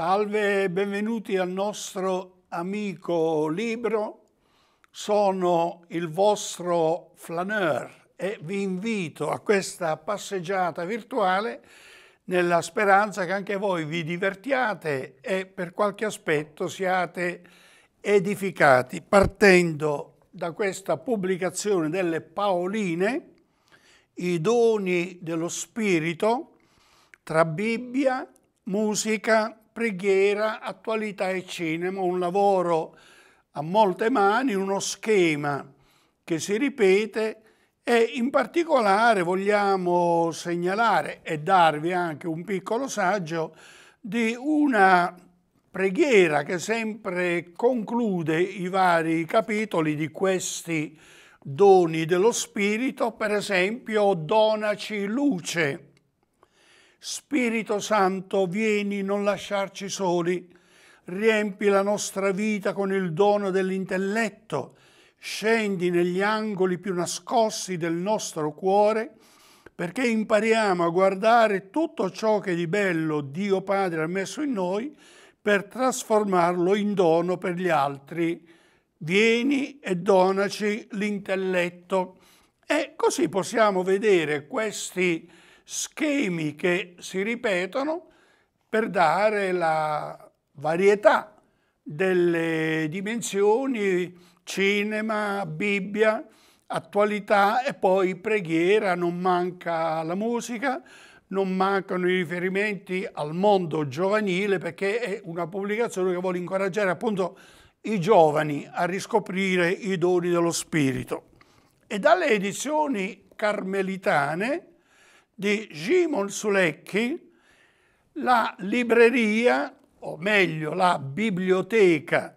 Salve e benvenuti al nostro amico libro. Sono il vostro flaneur e vi invito a questa passeggiata virtuale nella speranza che anche voi vi divertiate e per qualche aspetto siate edificati, partendo da questa pubblicazione delle Paoline, i doni dello spirito tra Bibbia, musica, preghiera, attualità e cinema, un lavoro a molte mani, uno schema che si ripete e in particolare vogliamo segnalare e darvi anche un piccolo saggio di una preghiera che sempre conclude i vari capitoli di questi doni dello spirito, per esempio donaci luce. Spirito Santo, vieni, non lasciarci soli, riempi la nostra vita con il dono dell'intelletto, scendi negli angoli più nascosti del nostro cuore, perché impariamo a guardare tutto ciò che di bello Dio Padre ha messo in noi per trasformarlo in dono per gli altri. Vieni e donaci l'intelletto. E così possiamo vedere questi schemi che si ripetono per dare la varietà delle dimensioni, cinema, Bibbia, attualità e poi preghiera, non manca la musica, non mancano i riferimenti al mondo giovanile, perché è una pubblicazione che vuole incoraggiare appunto i giovani a riscoprire i doni dello spirito. E dalle edizioni carmelitane di Simon Sułecki, la libreria, o meglio la biblioteca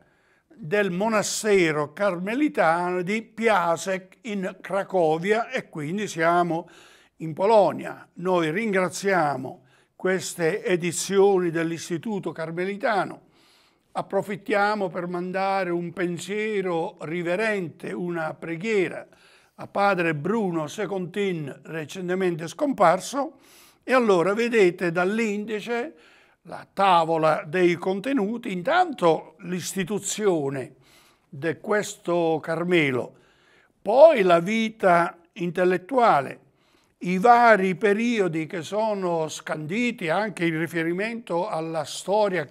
del monastero carmelitano di Piasek in Cracovia, e quindi siamo in Polonia. Noi ringraziamo queste edizioni dell'Istituto Carmelitano, approfittiamo per mandare un pensiero riverente, una preghiera a padre Bruno Secondin, recentemente scomparso. E allora vedete dall'indice la tavola dei contenuti, intanto l'istituzione di questo Carmelo, poi la vita intellettuale, i vari periodi che sono scanditi anche in riferimento alla storia,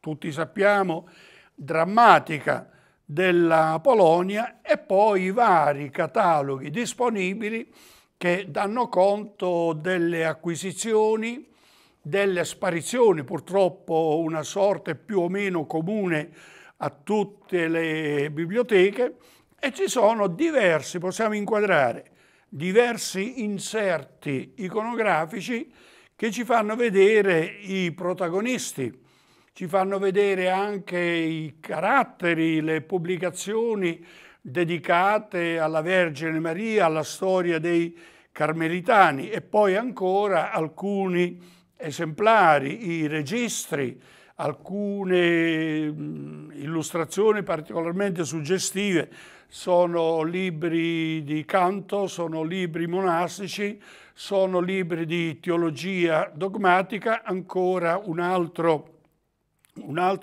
tutti sappiamo, drammatica della Polonia, e poi i vari cataloghi disponibili che danno conto delle acquisizioni, delle sparizioni, purtroppo una sorte più o meno comune a tutte le biblioteche, e ci sono diversi, possiamo inquadrare, diversi inserti iconografici che ci fanno vedere i protagonisti. Ci fanno vedere anche i caratteri, le pubblicazioni dedicate alla Vergine Maria, alla storia dei Carmelitani, e poi ancora alcuni esemplari, i registri, alcune illustrazioni particolarmente suggestive. Sono libri di canto, sono libri monastici, sono libri di teologia dogmatica, ancora un altro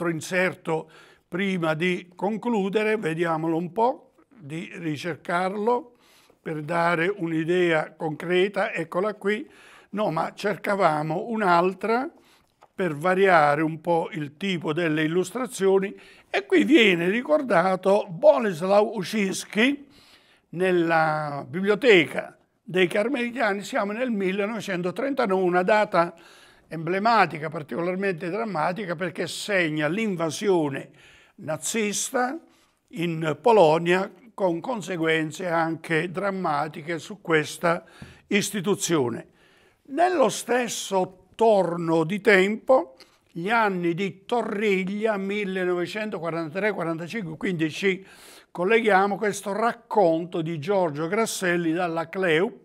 inserto prima di concludere, vediamolo un po', di ricercarlo per dare un'idea concreta, eccola qui. No, ma cercavamo un'altra per variare un po' il tipo delle illustrazioni, e qui viene ricordato Bolesław Uściński nella biblioteca dei Carmelitani, siamo nel 1939, una data emblematica, particolarmente drammatica, perché segna l'invasione nazista in Polonia con conseguenze anche drammatiche su questa istituzione. Nello stesso torno di tempo, gli anni di Torreglia 1943-45, quindi ci colleghiamo a questo racconto di Giorgio Grasselli dalla Cleup.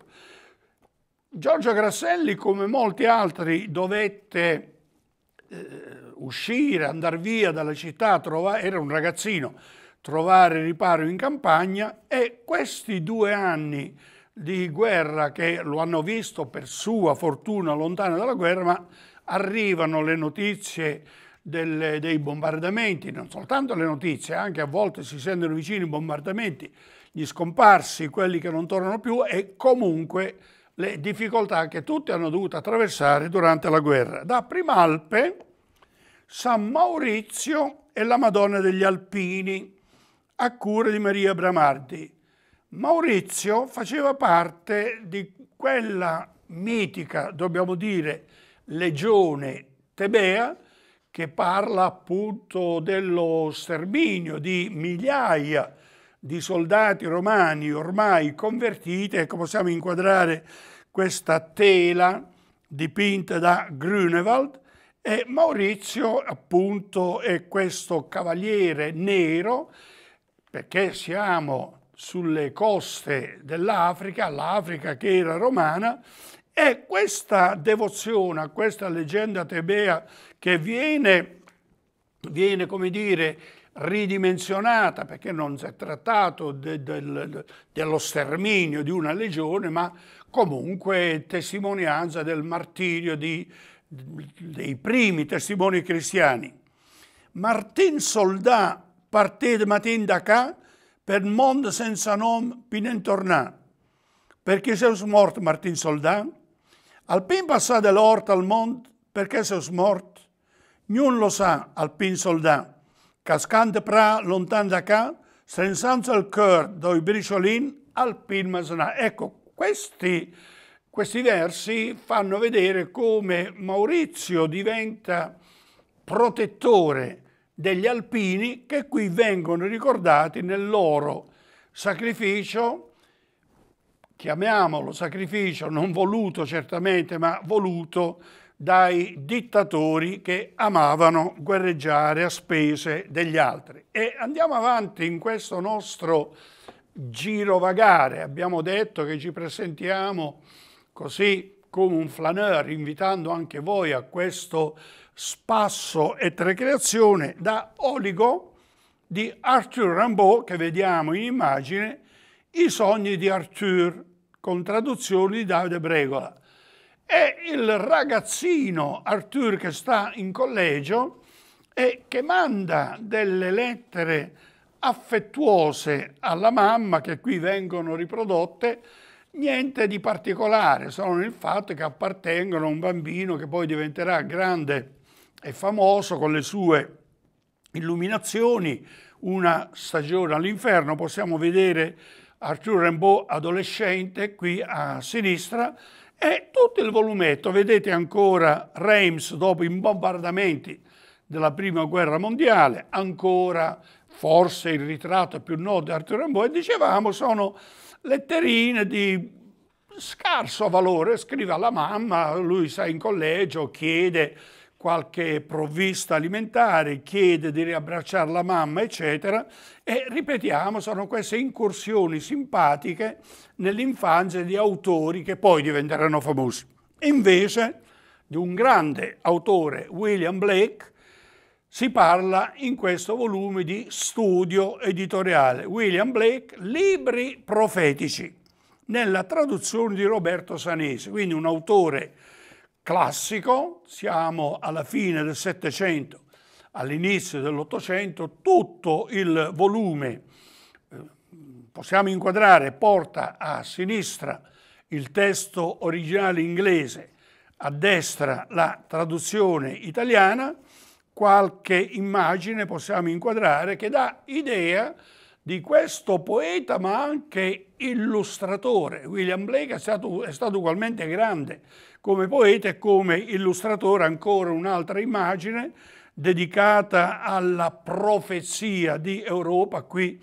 Giorgio Grasselli, come molti altri, dovette uscire, andare via dalla città, era un ragazzino, trovare riparo in campagna, e questi 2 anni di guerra che lo hanno visto per sua fortuna lontano dalla guerra, ma arrivano le notizie dei bombardamenti, non soltanto le notizie, anche a volte si sentono vicini i bombardamenti, gli scomparsi, quelli che non tornano più e comunque le difficoltà che tutti hanno dovuto attraversare durante la guerra. Da Prim'Alpe, San Maurizio e la Madonna degli Alpini, a cura di Maria Bramardi. Maurizio faceva parte di quella mitica, dobbiamo dire, legione tebea che parla appunto dello sterminio di migliaia di soldati romani ormai convertiti. Ecco, possiamo inquadrare questa tela dipinta da Grünewald, e Maurizio appunto è questo cavaliere nero, perché siamo sulle coste dell'Africa, l'Africa che era romana, e questa devozione a questa leggenda tebea che viene come dire ridimensionata, perché non si è trattato dello sterminio di una legione, ma comunque testimonianza del martirio dei primi testimoni cristiani. Martin Soldat partì de matin d'acà per mondo senza nom pinen tornà. Perché se us mort Martin Soldat? Alpin passà de l'ort al mondo, perché se us mort? Niun lo sa Alpin Soldat. Cascante pra lontan d'acà, senza il cœur doi briciolin Alpin masonà. Ecco, questi versi fanno vedere come Maurizio diventa protettore degli alpini, che qui vengono ricordati nel loro sacrificio, chiamiamolo sacrificio non voluto certamente, ma voluto dai dittatori che amavano guerreggiare a spese degli altri. E andiamo avanti in questo nostro girovagare. Abbiamo detto che ci presentiamo così come un flaneur, invitando anche voi a questo spasso e recreazione da Oligo di Arthur Rimbaud, che vediamo in immagine, I sogni di Arthur, con traduzione di Davide Bregola. È il ragazzino Arthur che sta in collegio e che manda delle lettere affettuose alla mamma, che qui vengono riprodotte. Niente di particolare, se non il fatto che appartengono a un bambino che poi diventerà grande è famoso con le sue illuminazioni, Una stagione all'inferno. Possiamo vedere Arthur Rimbaud adolescente qui a sinistra, e tutto il volumetto. Vedete ancora Reims dopo i bombardamenti della prima guerra mondiale, ancora forse il ritratto più noto di Arthur Rimbaud, e dicevamo sono letterine di scarso valore, scrive alla mamma, lui sta in collegio, chiede qualche provvista alimentare, chiede di riabbracciare la mamma, eccetera, e ripetiamo, sono queste incursioni simpatiche nell'infanzia di autori che poi diventeranno famosi. Invece di un grande autore, William Blake, si parla in questo volume di studio editoriale. William Blake, Libri profetici, nella traduzione di Roberto Sanesi, quindi un autore classico, siamo alla fine del Settecento, all'inizio dell'Ottocento. Tutto il volume, possiamo inquadrare, porta a sinistra il testo originale inglese, a destra la traduzione italiana, qualche immagine possiamo inquadrare che dà idea di questo poeta ma anche illustratore. William Blake è stato ugualmente grande come poeta e come illustratore. Ancora un'altra immagine dedicata alla profezia di Europa, qui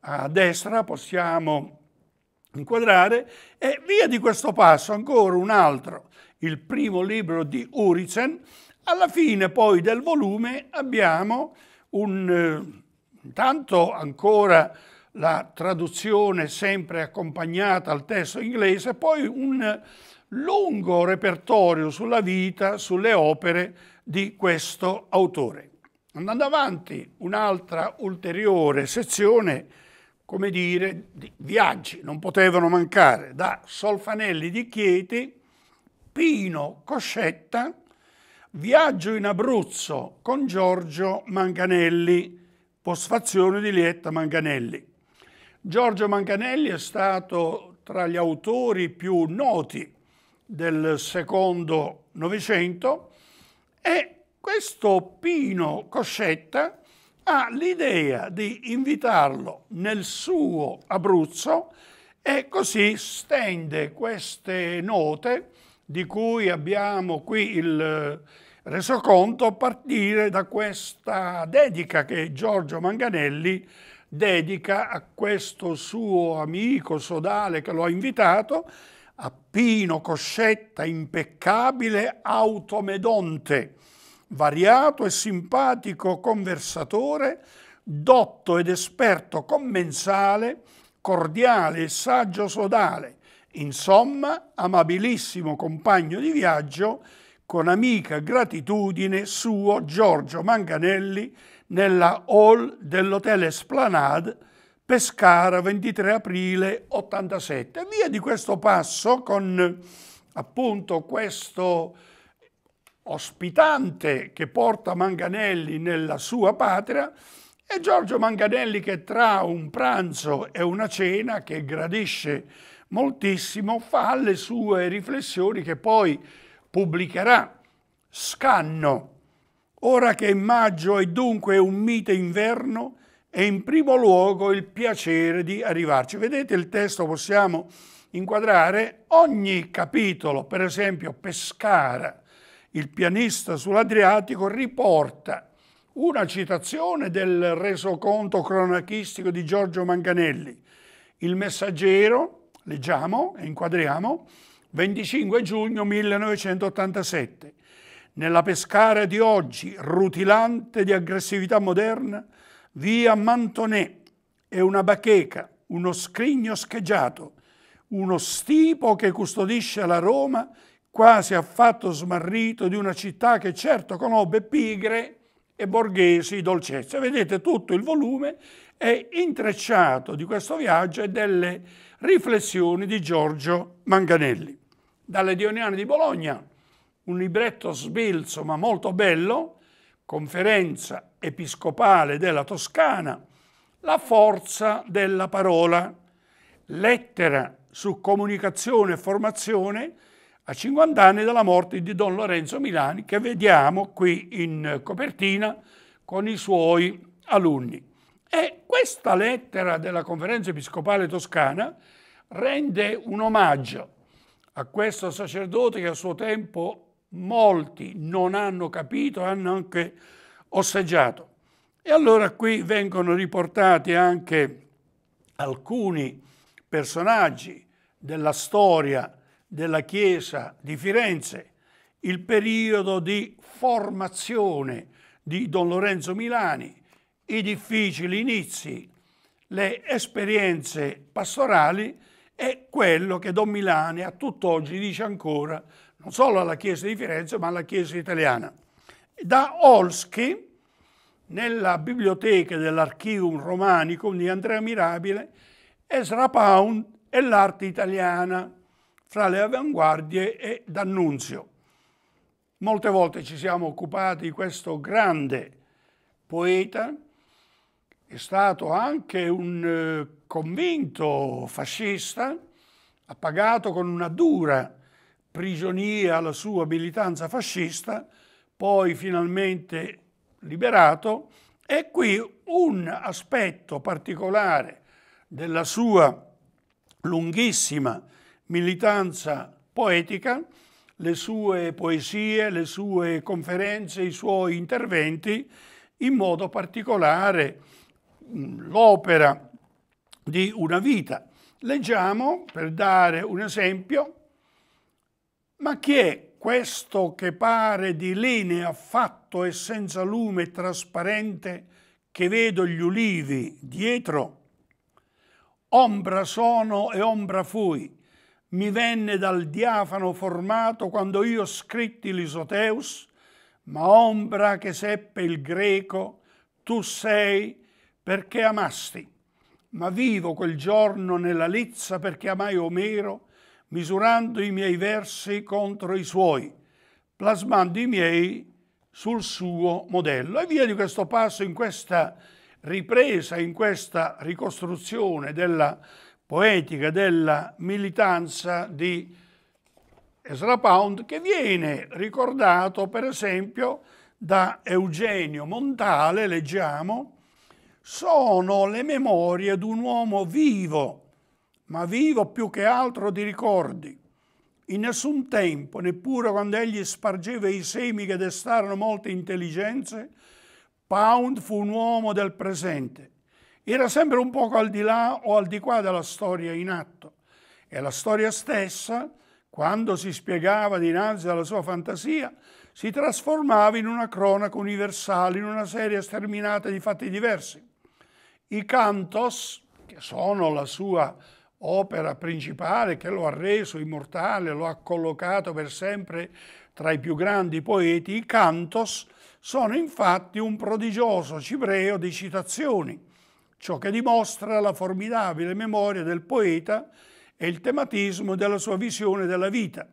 a destra possiamo inquadrare, e via di questo passo ancora un altro, il primo libro di Urizen. Alla fine poi del volume abbiamo intanto ancora la traduzione sempre accompagnata al testo inglese, poi un lungo repertorio sulla vita, sulle opere di questo autore. Andando avanti, un'altra ulteriore sezione, come dire, di viaggi, non potevano mancare, da Solfanelli di Chieti, Pino Coscetta, Viaggio in Abruzzo con Giorgio Manganelli, postfazione di Lietta Manganelli. Giorgio Manganelli è stato tra gli autori più noti del secondo Novecento e questo Pino Coscetta ha l'idea di invitarlo nel suo Abruzzo e così stende queste note di cui abbiamo qui il resoconto a partire da questa dedica che Giorgio Manganelli dedica a questo suo amico sodale che lo ha invitato, a Pino Coscetta, impeccabile automedonte, variato e simpatico conversatore, dotto ed esperto commensale, cordiale e saggio sodale, insomma amabilissimo compagno di viaggio, con amica gratitudine suo Giorgio Manganelli nella hall dell'Hotel Esplanade, Pescara 23 aprile 87. Via di questo passo con appunto questo ospitante che porta Manganelli nella sua patria e Giorgio Manganelli che tra un pranzo e una cena che gradisce moltissimo fa le sue riflessioni che poi pubblicherà. Scanno. Ora che è maggio e dunque un mite inverno e in primo luogo il piacere di arrivarci. Vedete il testo, possiamo inquadrare ogni capitolo, per esempio Pescara, il pianista sull'Adriatico, riporta una citazione del resoconto cronachistico di Giorgio Manganelli. Il Messaggero, leggiamo e inquadriamo, 25 giugno 1987. Nella Pescara di oggi, rutilante di aggressività moderna, via Mantonè è una bacheca, uno scrigno scheggiato, uno stipo che custodisce la Roma quasi affatto smarrito di una città che certo conobbe pigre e borghesi dolcezze. Vedete, tutto il volume è intrecciato di questo viaggio e delle riflessioni di Giorgio Manganelli. Dalle Dioniane di Bologna, un libretto sbilzo ma molto bello, Conferenza Episcopale della Toscana, La forza della parola, lettera su comunicazione e formazione, a 50 anni dalla morte di Don Lorenzo Milani, che vediamo qui in copertina con i suoi alunni. E questa lettera della Conferenza Episcopale Toscana rende un omaggio a questo sacerdote che a suo tempo molti non hanno capito, hanno anche osseggiato. E allora qui vengono riportati anche alcuni personaggi della storia della Chiesa di Firenze, il periodo di formazione di Don Lorenzo Milani, i difficili inizi, le esperienze pastorali e quello che Don Milani a tutt'oggi dice ancora non solo alla Chiesa di Firenze ma alla Chiesa italiana. Da Olski, nella biblioteca dell'Archivum Romanicum di Andrea Mirabile, Ezra Pound e l'arte italiana fra le avanguardie e D'Annunzio. Molte volte ci siamo occupati di questo grande poeta, è stato anche un convinto fascista, ha pagato con una dura prigionia la sua militanza fascista, poi finalmente liberato, e qui un aspetto particolare della sua lunghissima militanza poetica, le sue poesie, le sue conferenze, i suoi interventi, in modo particolare l'opera di una vita. Leggiamo, per dare un esempio: ma chi è questo che pare di linea fatto e senza lume trasparente che vedo gli ulivi dietro? Ombra sono e ombra fui, mi venne dal diafano formato quando io scritti l'Isoteus, ma ombra che seppe il greco, tu sei perché amasti. Ma vivo quel giorno nella lizza perché amai Omero, misurando i miei versi contro i suoi, plasmando i miei sul suo modello. E via di questo passo, in questa ripresa, in questa ricostruzione della poetica, della militanza di Ezra Pound, che viene ricordato per esempio da Eugenio Montale, leggiamo, sono le memorie di un uomo vivo, ma vivo più che altro di ricordi. In nessun tempo, neppure quando egli spargeva i semi che destarono molte intelligenze, Pound fu un uomo del presente. Era sempre un poco al di là o al di qua della storia in atto, e la storia stessa, quando si spiegava dinanzi alla sua fantasia, si trasformava in una cronaca universale, in una serie sterminata di fatti diversi. I cantos, che sono la sua opera principale, che lo ha reso immortale, lo ha collocato per sempre tra i più grandi poeti, i cantos sono infatti un prodigioso cibreo di citazioni, ciò che dimostra la formidabile memoria del poeta e il tematismo della sua visione della vita.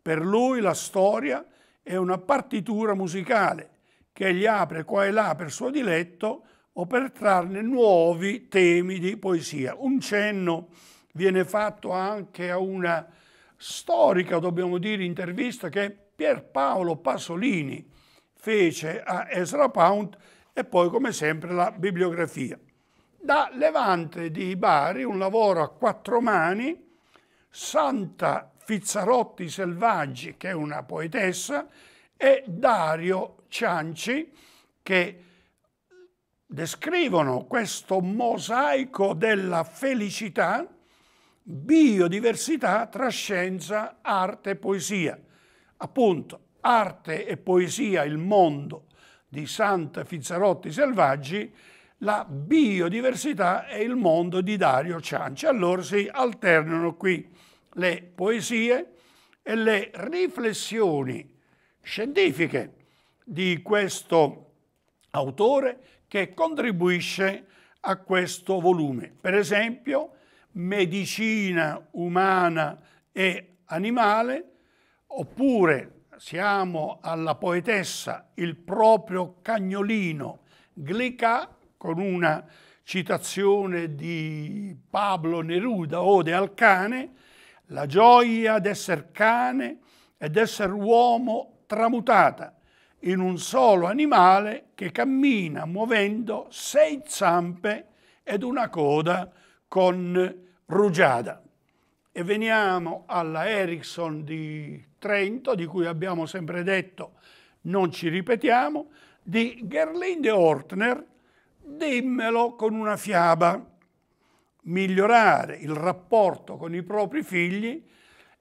Per lui la storia è una partitura musicale che egli apre qua e là per suo diletto o per trarne nuovi temi di poesia. Un cenno viene fatto anche a una storica, dobbiamo dire, intervista che Pierpaolo Pasolini fece a Ezra Pound e poi, come sempre, la bibliografia. Da Levante di Bari, un lavoro a quattro mani, Santa Fizzarotti Selvaggi, che è una poetessa, e Dario Cianci, che descrivono questo mosaico della felicità, biodiversità tra scienza, arte e poesia. Appunto, Arte e poesia, il mondo di Santa Fizzarotti Selvaggi, la biodiversità e il mondo di Dario Cianci. Allora si alternano qui le poesie e le riflessioni scientifiche di questo autore che contribuisce a questo volume. Per esempio, medicina umana e animale, oppure siamo alla poetessa Il proprio cagnolino Glica, con una citazione di Pablo Neruda, Ode al cane, la gioia d'esser cane e d'esser uomo tramutata in un solo animale che cammina muovendo 6 zampe ed una coda con rugiada. E veniamo alla Erickson di Trento, di cui abbiamo sempre detto, non ci ripetiamo, di Gerlinde Ortner, Dimmelo con una fiaba, migliorare il rapporto con i propri figli,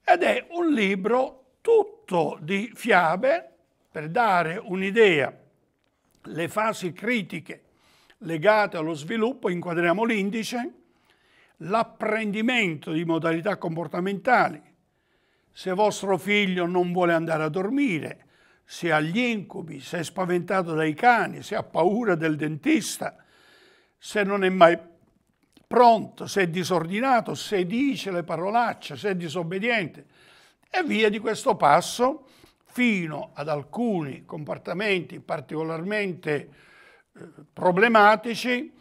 ed è un libro tutto di fiabe per dare un'idea le fasi critiche legate allo sviluppo. Inquadriamo l'indice, l'apprendimento di modalità comportamentali, se vostro figlio non vuole andare a dormire, se ha gli incubi, se è spaventato dai cani, se ha paura del dentista, se non è mai pronto, se è disordinato, se dice le parolacce, se è disobbediente, e via di questo passo fino ad alcuni comportamenti particolarmente problematici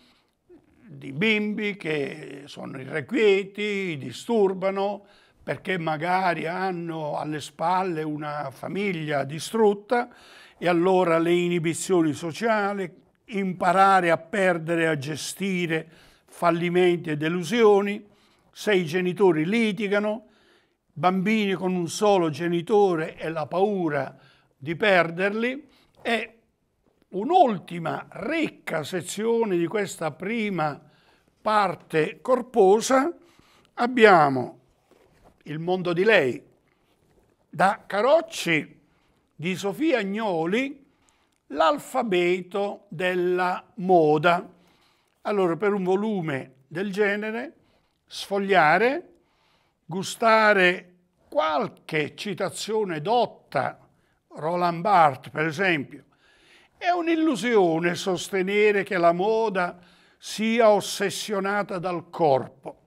di bimbi che sono irrequieti, disturbano, perché magari hanno alle spalle una famiglia distrutta, e allora le inibizioni sociali, imparare a perdere e a gestire fallimenti e delusioni, se i genitori litigano, bambini con un solo genitore e la paura di perderli. E un'ultima ricca sezione di questa prima parte corposa abbiamo Il mondo di lei, da Carocci di Sofia Agnoli, l'alfabeto della moda. Allora, per un volume del genere, sfogliare, gustare qualche citazione dotta, Roland Barthes per esempio. È un'illusione sostenere che la moda sia ossessionata dal corpo.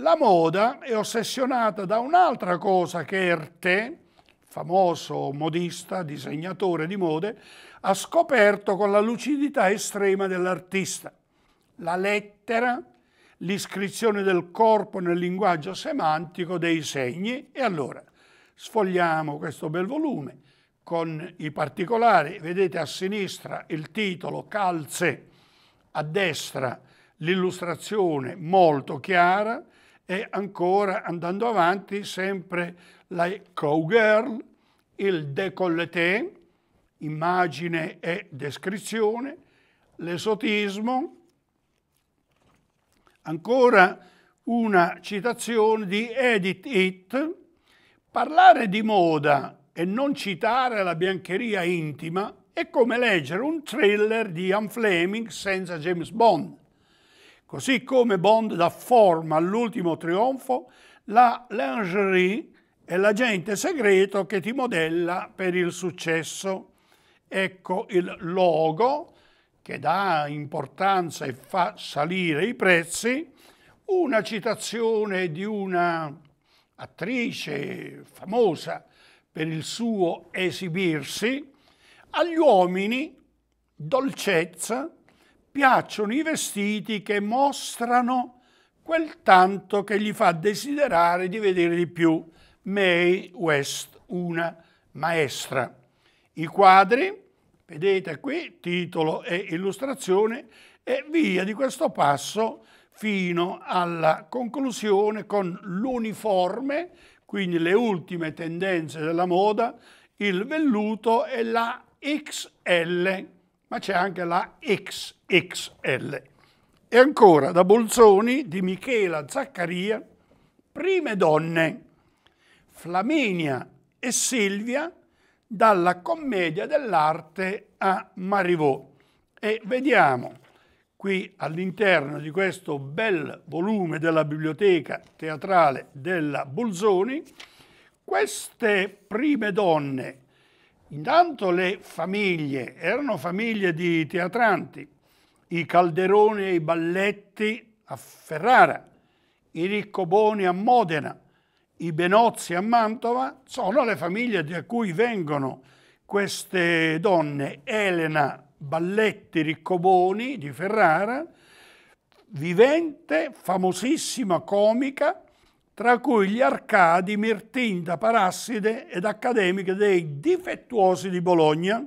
La moda è ossessionata da un'altra cosa che Herté, famoso modista, disegnatore di mode, ha scoperto con la lucidità estrema dell'artista la lettera, l'iscrizione del corpo nel linguaggio semantico dei segni. E allora sfogliamo questo bel volume con i particolari. Vedete a sinistra il titolo Calze, a destra l'illustrazione molto chiara e ancora andando avanti sempre la cowgirl, il décolleté, immagine e descrizione, l'esotismo, ancora una citazione di Edith Heath. Parlare di moda e non citare la biancheria intima è come leggere un thriller di Ian Fleming senza James Bond. Così come Bond dà forma all'ultimo trionfo, la lingerie è l'agente segreto che ti modella per il successo. Ecco il logo che dà importanza e fa salire i prezzi, una citazione di una attrice famosa per il suo esibirsi. Agli uomini, dolcezza, piacciono i vestiti che mostrano quel tanto che gli fa desiderare di vedere di più. Mae West, una maestra. I quadri, vedete qui, titolo e illustrazione, e via di questo passo fino alla conclusione con l'uniforme, quindi le ultime tendenze della moda, il velluto e la XL, ma c'è anche la XXL. E ancora da Bolzoni di Michela Zaccaria, Prime donne, Flaminia e Silvia, dalla commedia dell'arte a Marivaux. E vediamo qui all'interno di questo bel volume della biblioteca teatrale della Bulzoni, queste prime donne. Intanto le famiglie, erano famiglie di teatranti, i Calderoni e i Balletti a Ferrara, i Riccoboni a Modena, i Benozzi a Mantova, sono le famiglie da cui vengono queste donne, Elena Balletti Riccoboni di Ferrara, vivente, famosissima comica, tra cui gli Arcadi, Mirtinda, Parasside ed accademiche dei Difettuosi di Bologna.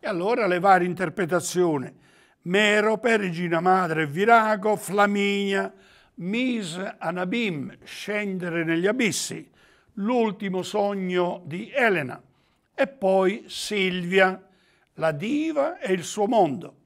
E allora le varie interpretazioni, Merope, Regina Madre, Virago, Flaminia, Mise Anabim, Scendere negli abissi, L'ultimo sogno di Elena, e poi Silvia, la diva e il suo mondo,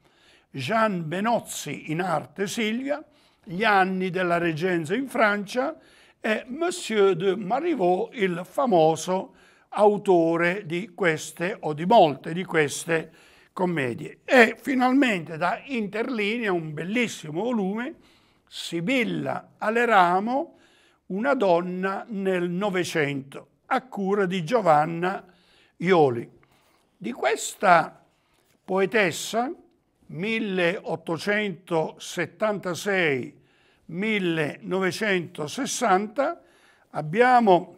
Jean Benozzi in arte Silvia, gli anni della reggenza in Francia e Monsieur de Marivaux, il famoso autore di queste o di molte di queste commedie. E finalmente da Interlinea un bellissimo volume, Sibilla Aleramo, una donna nel Novecento, a cura di Giovanna Ioli. Di questa poetessa, 1876-1960, abbiamo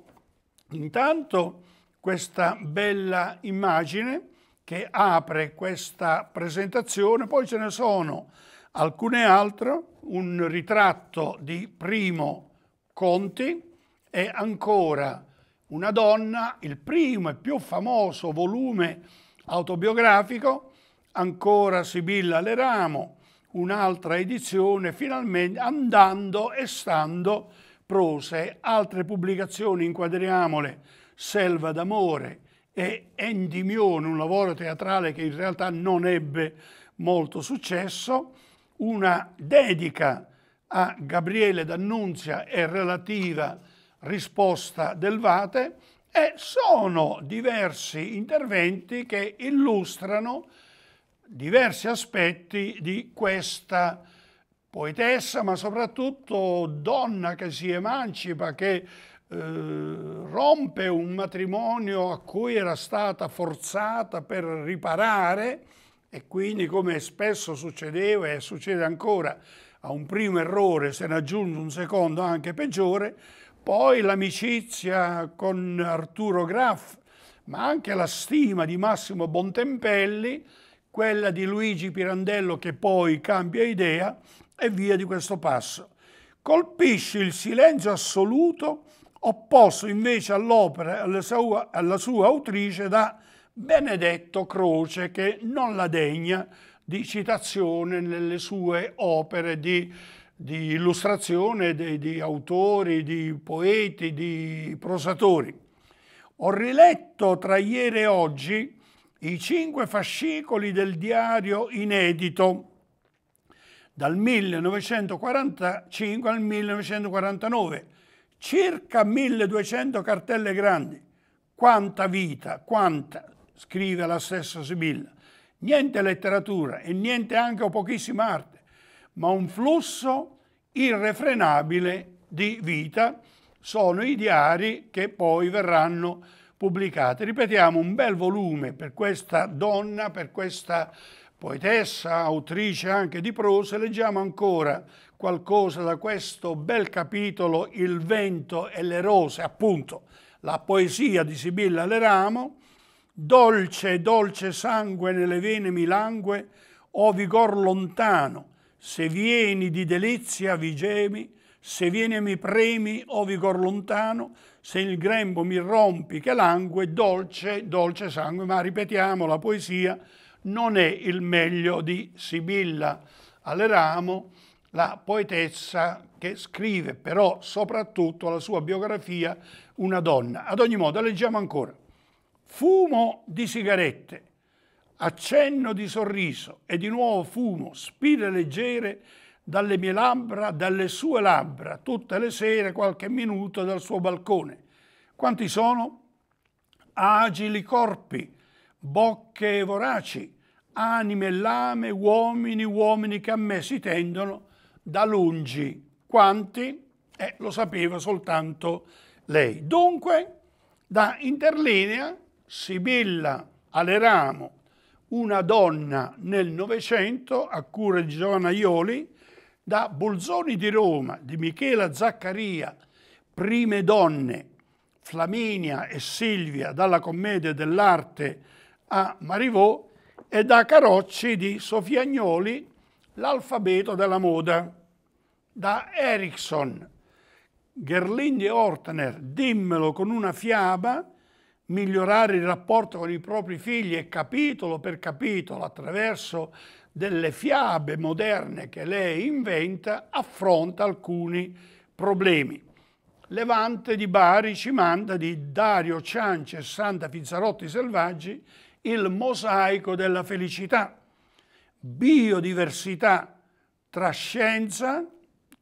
intanto questa bella immagine che apre questa presentazione, poi ce ne sono alcune altre, un ritratto di Primo Conti e ancora una donna, il primo e più famoso volume autobiografico, ancora Sibilla Aleramo, un'altra edizione, finalmente Andando e Stando, prose, altre pubblicazioni, inquadriamole, Selva d'amore e Endimione, un lavoro teatrale che in realtà non ebbe molto successo, una dedica a Gabriele D'Annunzio e relativa risposta del Vate, e sono diversi interventi che illustrano diversi aspetti di questa poetessa, ma soprattutto donna che si emancipa, che rompe un matrimonio a cui era stata forzata per riparare, e quindi, come spesso succedeva e succede ancora, a un primo errore se ne aggiunge un secondo anche peggiore. Poi l'amicizia con Arturo Graf, ma anche la stima di Massimo Bontempelli, quella di Luigi Pirandello che poi cambia idea, e via di questo passo. Colpisce il silenzio assoluto opposto invece all'opera e alla sua autrice da Benedetto Croce, che non la degna di citazione nelle sue opere di illustrazione, di autori, di poeti, di prosatori. Ho riletto tra ieri e oggi i 5 fascicoli del diario inedito dal 1945 al 1949, circa 1200 cartelle grandi. Quanta vita, quanta, scrive la stessa Sibilla. Niente letteratura e niente anche o pochissima arte, ma un flusso irrefrenabile di vita. Sono i diari che poi verranno pubblicati. Ripetiamo, un bel volume per questa donna, per questa poetessa, autrice anche di prosa. Leggiamo ancora qualcosa da questo bel capitolo Il vento e le rose, appunto, la poesia di Sibilla Aleramo. Dolce, dolce sangue nelle vene mi langue, o vigor lontano, se vieni di delizia vi gemi, se vieni e mi premi, o vigor lontano, se il grembo mi rompi che langue, dolce, dolce sangue. Ma ripetiamo, la poesia non è il meglio di Sibilla Aleramo, la poetessa che scrive però soprattutto la sua biografia Una donna. Ad ogni modo, leggiamo ancora. Fumo di sigarette, accenno di sorriso e di nuovo fumo, spire leggere, dalle mie labbra, dalle sue labbra, tutte le sere qualche minuto dal suo balcone. Quanti sono? Agili corpi, bocche voraci, anime, lame, uomini, uomini che a me si tendono da lungi. Quanti? Lo sapeva soltanto lei. Dunque, da interlinea, Sibilla Aleramo, Una donna nel Novecento, a cura di Giovanna Ioli. Da Bulzoni di Roma, di Michela Zaccaria, Prime donne, Flaminia e Silvia, dalla Commedia dell'Arte a Marivaux, e da Carocci di Sofia Agnoli, L'alfabeto della moda. Da Erickson, Gerlinde Ortner, Dimmelo con una fiaba, migliorare il rapporto con i propri figli, e capitolo per capitolo, attraverso delle fiabe moderne che lei inventa, affronta alcuni problemi. Levante di Bari ci manda, di Dario Cianci e Santa Fizzarotti Selvaggi, Il mosaico della felicità. Biodiversità tra scienza,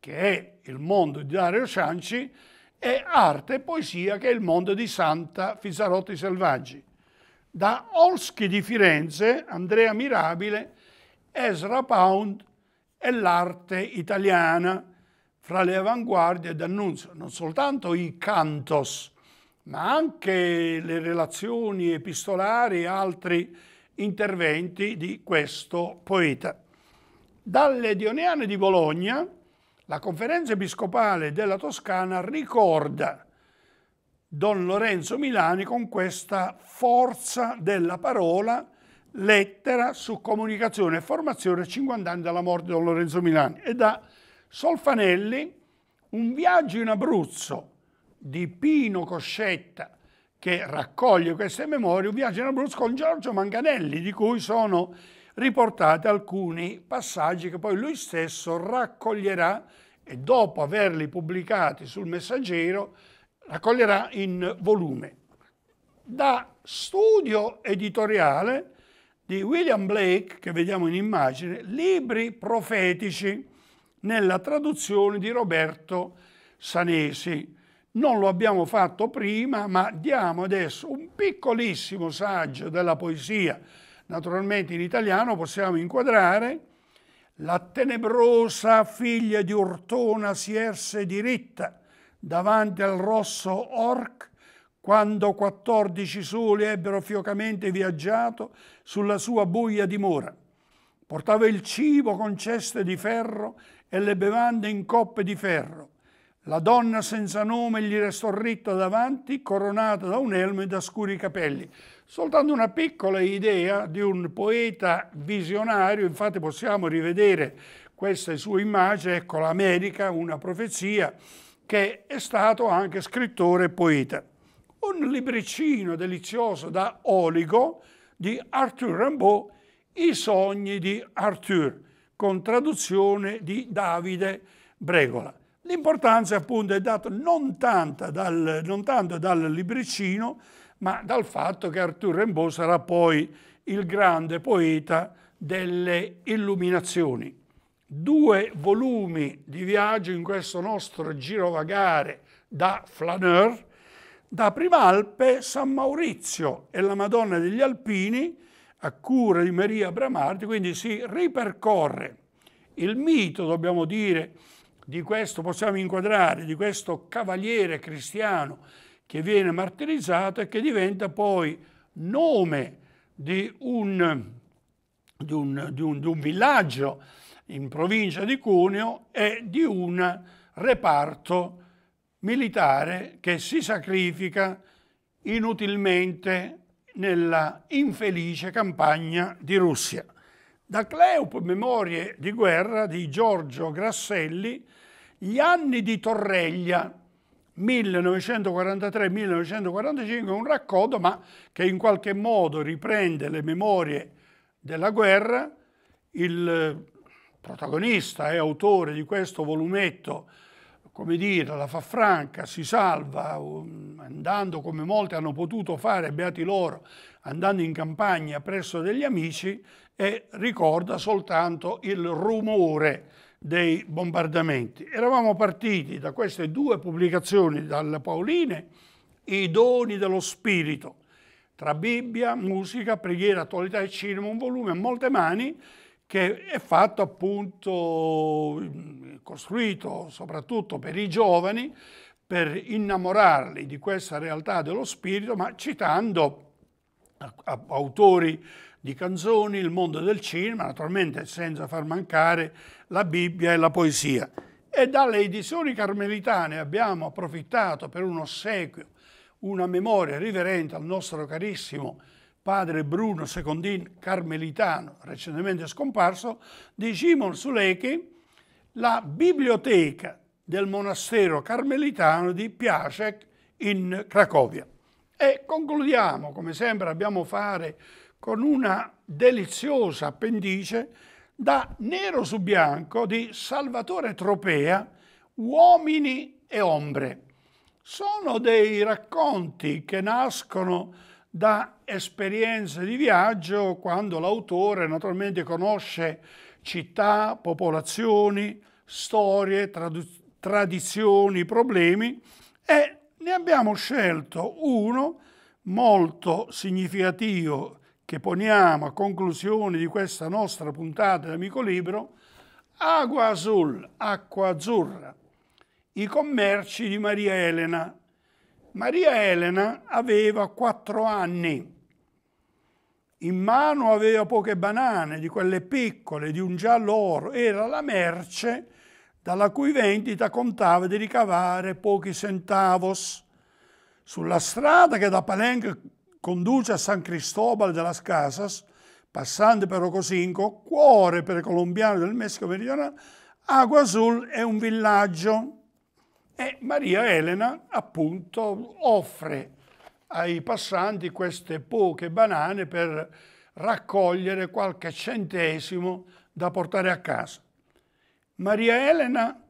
che è il mondo di Dario Cianci, e arte e poesia, che è il mondo di Santa Fizzarotti Selvaggi. Da Olski di Firenze, Andrea Mirabile, Ezra Pound e l'arte italiana, fra le avanguardie e D'Annunzio. Non soltanto i cantos, ma anche le relazioni epistolari e altri interventi di questo poeta. Dalle Dioniane di Bologna, la Conferenza Episcopale della Toscana ricorda Don Lorenzo Milani con questa forza della parola, lettera su comunicazione e formazione a 50 anni dalla morte di Don Lorenzo Milani. E da Solfanelli, Un viaggio in Abruzzo di Pino Coscetta, che raccoglie queste memorie, Un viaggio in Abruzzo con Giorgio Manganelli, di cui sono riportati alcuni passaggi che poi lui stesso raccoglierà, e dopo averli pubblicati sul Messaggero raccoglierà in volume. Da Studio Editoriale di William Blake, che vediamo in immagine, Libri profetici nella traduzione di Roberto Sanesi. Non lo abbiamo fatto prima, ma diamo adesso un piccolissimo saggio della poesia, naturalmente in italiano. Possiamo inquadrare. La tenebrosa figlia di Urtona si erse diritta davanti al rosso Orc, quando 14 soli ebbero fiocamente viaggiato sulla sua buia dimora. Portava il cibo con ceste di ferro e le bevande in coppe di ferro. La donna senza nome gli restò ritta davanti, coronata da un elmo e da scuri capelli. Soltanto una piccola idea di un poeta visionario, infatti possiamo rivedere questa sua immagine, ecco l'America, una profezia, che è stato anche scrittore e poeta. Un libricino delizioso da oligo di Arthur Rimbaud, I sogni di Arthur, con traduzione di Davide Bregola. L'importanza appunto è data non tanto dal libricino, ma dal fatto che Arthur Rimbaud sarà poi il grande poeta delle illuminazioni. 2 volumi di viaggio in questo nostro girovagare da flaneur, da Prim'Alpe, San Maurizio e la Madonna degli Alpini, a cura di Maria Bramardi. Quindi si ripercorre il mito, dobbiamo dire, di questo possiamo inquadrare, di questo cavaliere cristiano che viene martirizzato e che diventa poi nome di un villaggio in provincia di Cuneo e di un reparto militare che si sacrifica inutilmente nella infelice campagna di Russia. Da Cleup, Memorie di guerra di Giorgio Grasselli, gli anni di Torreglia, 1943-1945, un racconto ma che in qualche modo riprende le memorie della guerra. Il protagonista e autore di questo volumetto, come dire, la fa franca, si salva andando, come molti hanno potuto fare, beati loro, andando in campagna presso degli amici, e ricorda soltanto il rumore dei bombardamenti. Eravamo partiti da queste 2 pubblicazioni dalla Paoline, I doni dello spirito, tra Bibbia, musica, preghiera, attualità e cinema, un volume a molte mani, che è fatto appunto, costruito soprattutto per i giovani, per innamorarli di questa realtà dello spirito, ma citando autori di canzoni, il mondo del cinema, naturalmente senza far mancare la Bibbia e la poesia. E dalle edizioni carmelitane abbiamo approfittato per un ossequio, una memoria riverente al nostro carissimo padre Bruno Secondin, carmelitano, recentemente scomparso, di Simon Sułecki, la biblioteca del monastero carmelitano di Piasek in Cracovia. E concludiamo, come sempre abbiamo fare, con una deliziosa appendice da Nero su bianco di Salvatore Tropea, Uomini e ombre. Sono dei racconti che nascono da esperienze di viaggio, quando l'autore naturalmente conosce città, popolazioni, storie, tradizioni, problemi, e ne abbiamo scelto uno molto significativo che poniamo a conclusione di questa nostra puntata d'Amico Libro, Agua Azul, Acqua Azzurra, i commerci di Maria Elena. Maria Elena aveva 4 anni, in mano aveva poche banane, di quelle piccole, di un giallo oro, era la merce dalla cui vendita contava di ricavare pochi centavos. Sulla strada che da Palenque conduce a San Cristobal de las Casas, passando per Ocosinco, cuore precolombiano del Messico meridionale, Agua Azul è un villaggio. E Maria Elena appunto offre ai passanti queste poche banane per raccogliere qualche centesimo da portare a casa. Maria Elena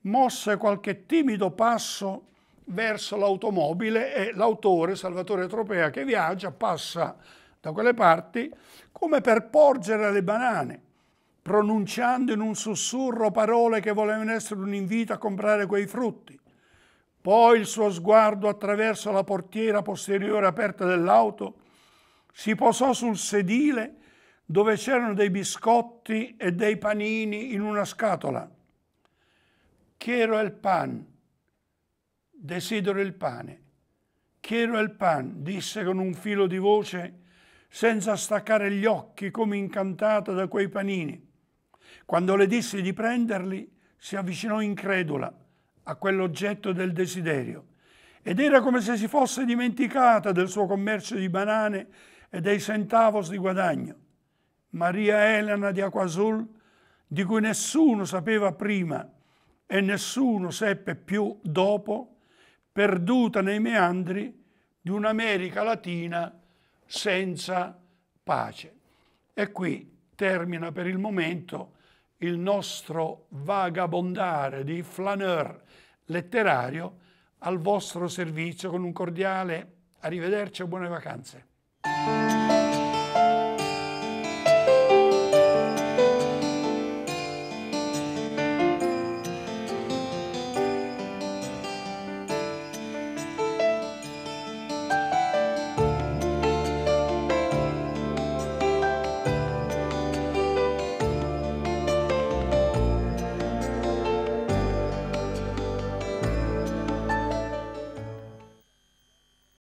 mosse qualche timido passo verso l'automobile e l'autore Salvatore Tropea, che viaggia, passa da quelle parti come per porgere le banane, pronunciando in un sussurro parole che volevano essere un invito a comprare quei frutti. Poi il suo sguardo, attraverso la portiera posteriore aperta dell'auto, si posò sul sedile dove c'erano dei biscotti e dei panini in una scatola. Quiero el pan, desidero il pane, quiero el pan, disse con un filo di voce, senza staccare gli occhi come incantata da quei panini. Quando le disse di prenderli, si avvicinò incredula, a quell'oggetto del desiderio, ed era come se si fosse dimenticata del suo commercio di banane e dei centavos di guadagno. Maria Elena di Acquasul, di cui nessuno sapeva prima e nessuno seppe più dopo, perduta nei meandri di un'America Latina senza pace. E qui termina per il momento il nostro vagabondare di flaneur letterario al vostro servizio, con un cordiale arrivederci e buone vacanze.